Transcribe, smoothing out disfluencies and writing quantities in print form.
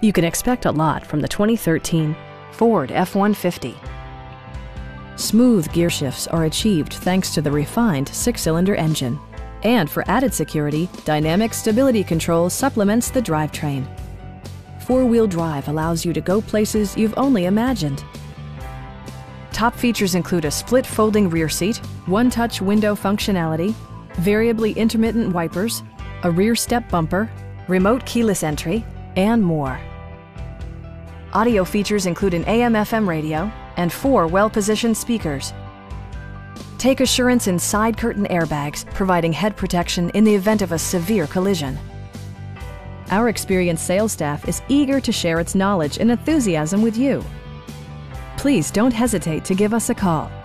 You can expect a lot from the 2013 Ford F-150. Smooth gear shifts are achieved thanks to the refined six-cylinder engine. And for added security, dynamic stability control supplements the drivetrain. Four-wheel drive allows you to go places you've only imagined. Top features include a split folding rear seat, one-touch window functionality, variably intermittent wipers, a rear step bumper, remote keyless entry, and more. Audio features include an AM/FM radio and 4 well-positioned speakers. Take assurance in side curtain airbags, providing head protection in the event of a severe collision. Our experienced sales staff is eager to share its knowledge and enthusiasm with you. Please don't hesitate to give us a call.